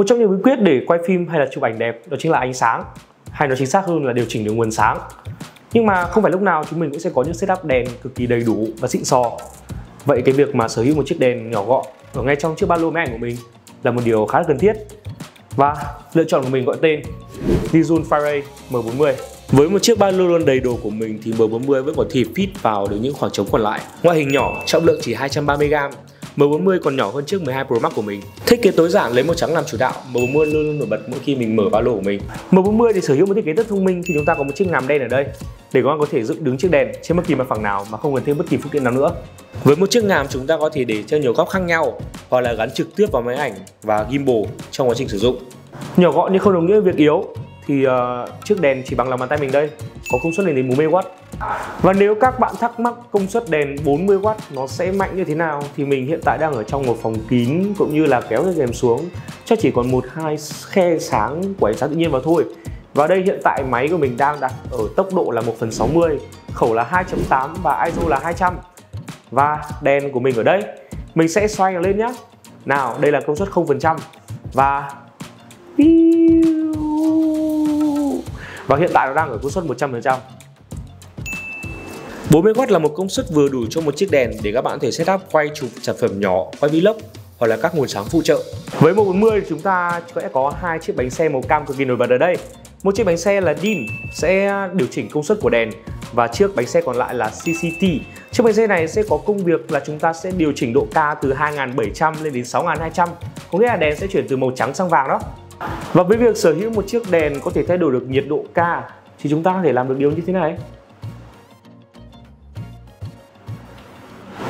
Một trong những bí quyết để quay phim hay là chụp ảnh đẹp đó chính là ánh sáng, hay nói chính xác hơn là điều chỉnh được nguồn sáng. Nhưng mà không phải lúc nào chúng mình cũng sẽ có những setup đèn cực kỳ đầy đủ và xịn sò. Vậy cái việc mà sở hữu một chiếc đèn nhỏ gọn ở ngay trong chiếc ba lô máy ảnh của mình là một điều khá là cần thiết. Và lựa chọn của mình gọi tên Zhiyun Fiveray M40. Với một chiếc ba lô luôn đầy đồ của mình thì M40 vẫn có thể fit vào được những khoảng trống còn lại. Ngoại hình nhỏ, trọng lượng chỉ 230g, M40 còn nhỏ hơn chiếc 12 Pro Max của mình. Thiết kế tối giản lấy màu trắng làm chủ đạo, M40 luôn luôn nổi bật mỗi khi mình mở ba lô của mình. M40 thì sở hữu một thiết kế rất thông minh khi chúng ta có một chiếc ngàm đen ở đây để các bạn có thể dựng đứng chiếc đèn trên bất kỳ mặt phẳng nào mà không cần thêm bất kỳ phụ kiện nào nữa. Với một chiếc ngàm, chúng ta có thể để theo nhiều góc khác nhau hoặc là gắn trực tiếp vào máy ảnh và gimbal trong quá trình sử dụng. Nhỏ gọn nhưng không đồng nghĩa việc yếu. Thì chiếc đèn chỉ bằng lòng bàn tay mình đây, có công suất lên đến 40W. Và nếu các bạn thắc mắc công suất đèn 40W nó sẽ mạnh như thế nào thì mình hiện tại đang ở trong một phòng kín, cũng như là kéo cái rèm xuống chắc chỉ còn 1-2 khe sáng của ánh sáng tự nhiên vào thôi. Và đây hiện tại máy của mình đang đặt ở tốc độ là 1/60, khẩu là 2.8 và ISO là 200. Và đèn của mình ở đây, mình sẽ xoay nó lên nhé. Nào, đây là công suất 0%. Và hiện tại nó đang ở công suất 100%. 40W là một công suất vừa đủ cho một chiếc đèn để các bạn có thể setup quay chụp sản phẩm nhỏ, quay vlog hoặc là các nguồn sáng phụ trợ. Với 140 chúng ta sẽ có hai chiếc bánh xe màu cam cực kỳ nổi bật ở đây. Một chiếc bánh xe là DIN sẽ điều chỉnh công suất của đèn và chiếc bánh xe còn lại là CCT. Chiếc bánh xe này sẽ có công việc là chúng ta sẽ điều chỉnh độ K từ 2700 lên đến 6200. Có nghĩa là đèn sẽ chuyển từ màu trắng sang vàng đó. Và với việc sở hữu một chiếc đèn có thể thay đổi được nhiệt độ K thì chúng ta có thể làm được điều như thế này.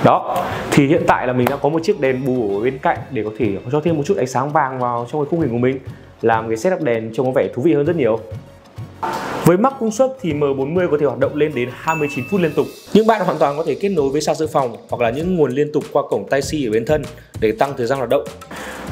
Đó, thì hiện tại là mình đã có một chiếc đèn bù ở bên cạnh để có thể cho thêm một chút ánh sáng vàng vào trong cái khung hình của mình, làm cái setup đèn trông có vẻ thú vị hơn rất nhiều. Với max công suất thì M40 có thể hoạt động lên đến 29 phút liên tục. Nhưng bạn hoàn toàn có thể kết nối với sạc dự phòng hoặc là những nguồn liên tục qua cổng Type-C ở bên thân để tăng thời gian hoạt động.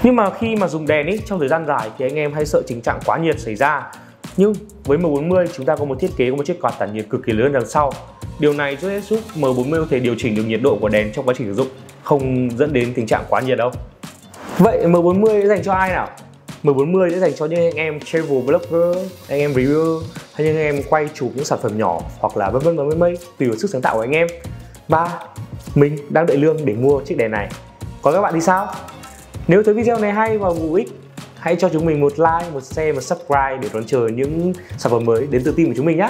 Nhưng mà khi mà dùng đèn trong thời gian dài thì anh em hay sợ tình trạng quá nhiệt xảy ra. Nhưng với M40 chúng ta có một thiết kế có một chiếc quạt tản nhiệt cực kỳ lớn đằng sau. Điều này sẽ giúp M40 có thể điều chỉnh được nhiệt độ của đèn trong quá trình sử dụng, không dẫn đến tình trạng quá nhiệt đâu. Vậy M40 dành cho ai nào? M40 sẽ dành cho những anh em travel vlogger, anh em reviewer hay những anh em quay chụp những sản phẩm nhỏ hoặc là vân vân và mây, tùy vào sức sáng tạo của anh em. Và mình đang đợi lương để mua chiếc đèn này. Còn các bạn thì sao? Nếu thấy video này hay và hữu ích, hãy cho chúng mình một like, một share và subscribe để đón chờ những sản phẩm mới đến từ team của chúng mình nhé.